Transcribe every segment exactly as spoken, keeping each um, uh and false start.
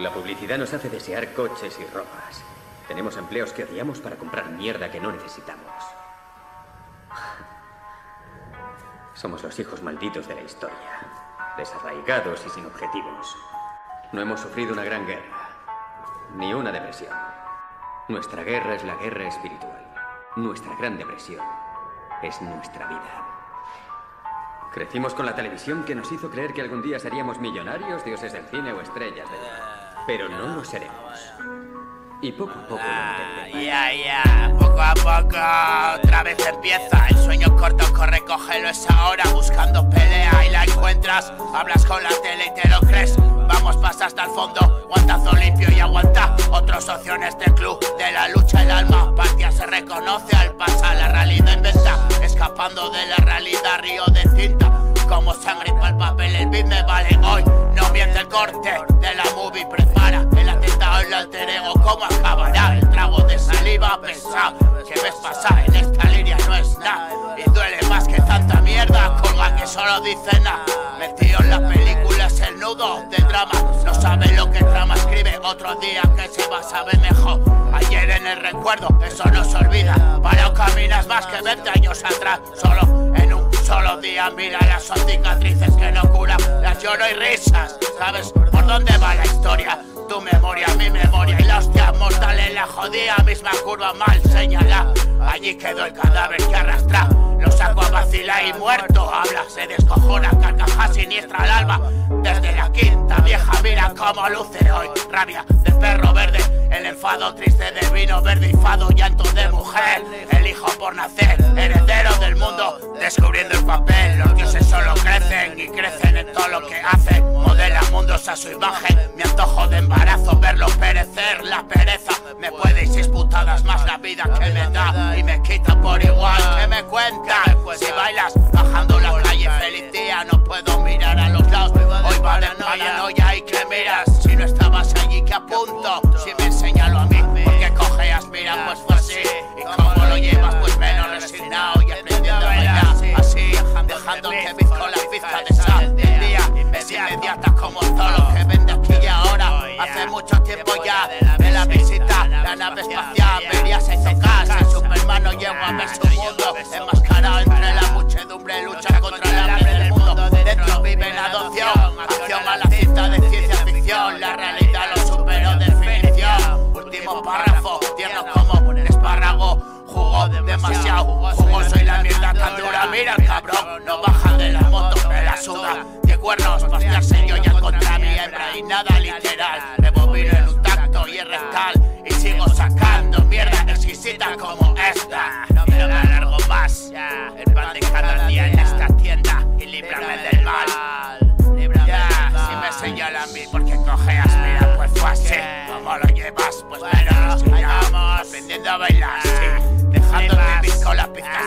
La publicidad nos hace desear coches y ropas. Tenemos empleos que odiamos para comprar mierda que no necesitamos. Somos los hijos malditos de la historia, desarraigados y sin objetivos. No hemos sufrido una gran guerra, ni una depresión. Nuestra guerra es la guerra espiritual. Nuestra gran depresión es nuestra vida. Crecimos con la televisión que nos hizo creer que algún día seríamos millonarios, dioses del cine o estrellas de la... Pero no lo seremos. Y poco a poco lo entendemos. Ya, ya, poco a poco otra vez empieza. El sueño corto, corre, cógelo, es ahora. Buscando pelea y la encuentras. Hablas con la tele y te lo crees. Vamos, pasa hasta el fondo, guantazo limpio y aguanta. Otros socios en este club, de la lucha el alma. Patria se reconoce al pasar, la realidad inventa. Escapando de la realidad, río de cinta. Como sangre para el papel, el beat me vale hoy. No miente el corte de la movie, prepara. El atentado, el alter ego, ¿cómo acabará? El trago de saliva, pensá. ¿Qué ves pasar? En esta línea no es nada. Y duele más que tanta mierda, colga que solo dice nada. Metido en la película es el nudo del drama. No sabe lo que trama, escribe otro día que se va a saber mejor. Ayer en el recuerdo, eso no se olvida. Para caminas más que veinte años atrás. Solo en un solo día, mira las cicatrices que no curan. Las lloro y risas, ¿sabes por dónde va la historia? Tu memoria, mi memoria y la hostia mortal en la jodida misma curva mal señalada. Allí quedó el cadáver que arrastra. Lo saco a vacilar y muerto habla, se descojona, carcajada siniestra al alba. Desde la quinta vieja mira cómo luce hoy. Rabia de perro verde, el enfado triste del vino verde y fado. Llanto de mujer, el hijo por nacer, heredero del mundo, descubriendo el papel. Los dioses solo crecen y crecen en todo lo que hacen. Modela mundos a su imagen, mi antojo de embarazo. Verlo perecer, la pereza, me puede ir disputadas más la vida que me da. Y me quita por igual, que me cuenta. Si bailas bajando la calle, feliz día, no puedo mirar a los lados. Hoy vale paranoia y que miras. Si no estabas allí, que apunto. Si me señalo a mí, porque cojeas, mira, pues fue así. Y como lo llevas, pues menos resignado y aprendiendo a bailar así, dejando que bizco la pizca de sal del día. Es inmediata como todo lo que vende aquí y ahora. Hace mucho tiempo ya de la visita, la nave espacial, verías en tu casa. Superman no llegó a ver su mundo. Entre la muchedumbre lucha contra el hambre del mundo. Dentro vive la adopción, acción a la cinta de ciencia ficción. La realidad lo superó definición. Último párrafo, tierno como un espárrago. Jugó demasiado, jugoso y la mierda tan dura. Mira el cabrón, no baja de la moto, me la suda. De cuernos, pasearse yo ya contra mi hembra. Y nada literal, rebobino en un tacto y es rectal. Y sigo sacando mierda exquisita como esta. No me alargo más, el pan de cada día en esta tienda. Y líbrame del mal. Ya, si me señala a mí porque cojeas, mira, pues fue así. Como lo llevas, pues menos nos callamos. Aprendiendo a bailar, sí. Dejándote bizco la pizca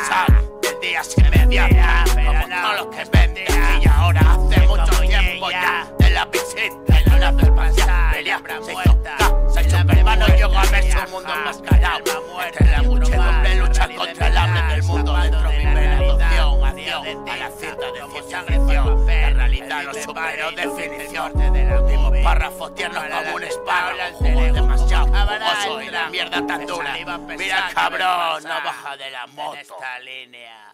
del día sin mediata. Como todos los que venden aquí y ahora. Hace mucho tiempo ya de la visita en una perpacia. Verías, se toca. El Superman no llegó a ver su mundo enmascarado. Entre la muchedumbre lucha contra el hambre del mundo. Dentro vive la adopción, acción a la cinta de ciencia ficción. La realidad lo superó definición. Último párrafo tierno como un espárrago. Jugó demasiado jugoso y la mierda tan dura. Mira el cabrón, no baja de la moto.